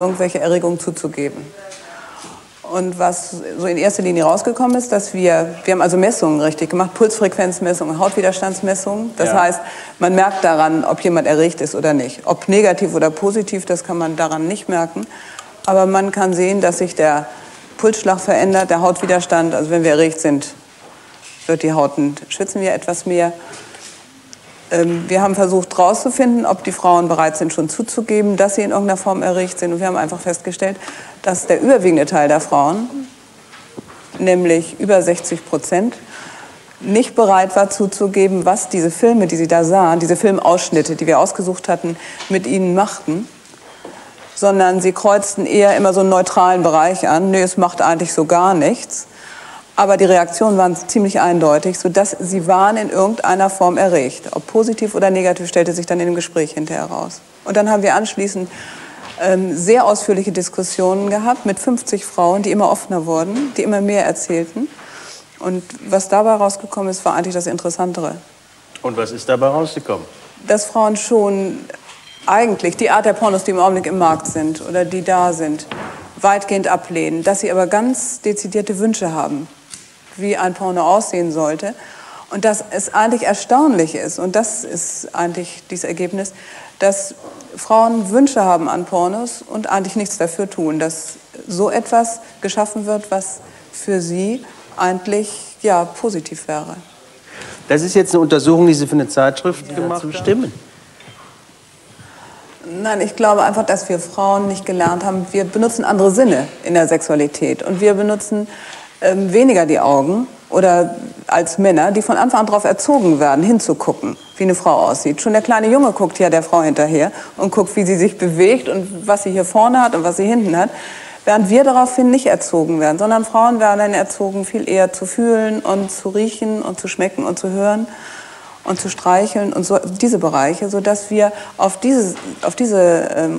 irgendwelche Erregung zuzugeben. Und was so in erster Linie rausgekommen ist, dass wir haben also Messungen richtig gemacht, Pulsfrequenzmessungen, Hautwiderstandsmessungen. Das heißt, man merkt daran, ob jemand erregt ist oder nicht. Ob negativ oder positiv, das kann man daran nicht merken. Aber man kann sehen, dass sich der Pulsschlag verändert, der Hautwiderstand. Also wenn wir erregt sind, wird die Haut, schwitzen wir etwas mehr. Wir haben versucht herauszufinden, ob die Frauen bereit sind, schon zuzugeben, dass sie in irgendeiner Form erregt sind. Und wir haben einfach festgestellt, dass der überwiegende Teil der Frauen, nämlich über 60%, nicht bereit war zuzugeben, was diese Filme, die sie da sahen, diese Filmausschnitte, die wir ausgesucht hatten, mit ihnen machten, sondern sie kreuzten eher immer so einen neutralen Bereich an. Nö, es macht eigentlich so gar nichts. Aber die Reaktionen waren ziemlich eindeutig, sodass sie waren in irgendeiner Form erregt. Ob positiv oder negativ, stellte sich dann in dem Gespräch hinterher raus. Und dann haben wir anschließend sehr ausführliche Diskussionen gehabt mit 50 Frauen, die immer offener wurden, die immer mehr erzählten. Und was dabei rausgekommen ist, war eigentlich das Interessantere. Und was ist dabei rausgekommen? Dass Frauen schon eigentlich die Art der Pornos, die im Augenblick im Markt sind oder die da sind, weitgehend ablehnen. Dass sie aber ganz dezidierte Wünsche haben, wie ein Porno aussehen sollte. Und dass es eigentlich erstaunlich ist, und das ist eigentlich dieses Ergebnis, dass Frauen Wünsche haben an Pornos und eigentlich nichts dafür tun, dass so etwas geschaffen wird, was für sie eigentlich ja, positiv wäre. Das ist jetzt eine Untersuchung, die Sie für eine Zeitschrift gemacht haben. Stimmen. Nein, ich glaube einfach, dass wir Frauen nicht gelernt haben. Wir benutzen andere Sinne in der Sexualität und wir benutzen weniger die Augen oder als Männer, die von Anfang an darauf erzogen werden, hinzugucken, wie eine Frau aussieht. Schon der kleine Junge guckt ja der Frau hinterher und guckt, wie sie sich bewegt und was sie hier vorne hat und was sie hinten hat, während wir daraufhin nicht erzogen werden, sondern Frauen werden dann erzogen, viel eher zu fühlen und zu riechen und zu schmecken und zu hören und zu streicheln und so, diese Bereiche, sodass wir auf diese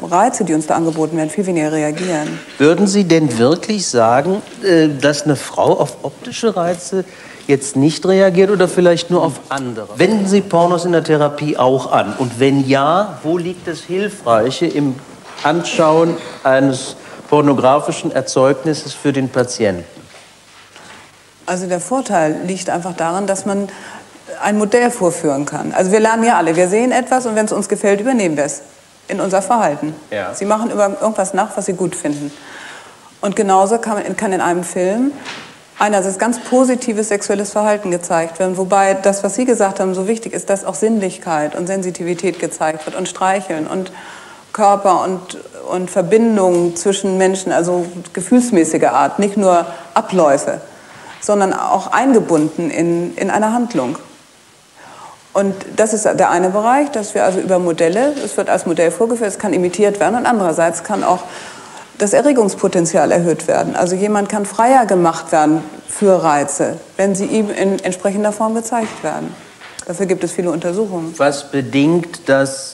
Reize, die uns da angeboten werden, viel weniger reagieren. Würden Sie denn wirklich sagen, dass eine Frau auf optische Reize jetzt nicht reagiert oder vielleicht nur auf andere? Wenden Sie Pornos in der Therapie auch an? Und wenn ja, wo liegt das Hilfreiche im Anschauen eines pornografischen Erzeugnisses für den Patienten? Also der Vorteil liegt einfach daran, dass man ein Modell vorführen kann. Also wir lernen ja alle, wir sehen etwas und wenn es uns gefällt, übernehmen wir es in unser Verhalten. Ja. Sie machen irgendwas nach, was sie gut finden. Und genauso kann in einem Film einerseits ganz positives sexuelles Verhalten gezeigt werden, wobei das, was Sie gesagt haben, so wichtig ist, dass auch Sinnlichkeit und Sensitivität gezeigt wird und Streicheln und Körper und Verbindungen zwischen Menschen, also gefühlsmäßige Art, nicht nur Abläufe, sondern auch eingebunden in eine Handlung. Und das ist der eine Bereich, dass wir also über Modelle, es wird als Modell vorgeführt, es kann imitiert werden und andererseits kann auch das Erregungspotenzial erhöht werden. Also jemand kann freier gemacht werden für Reize, wenn sie ihm in entsprechender Form gezeigt werden. Dafür gibt es viele Untersuchungen. Was bedingt das?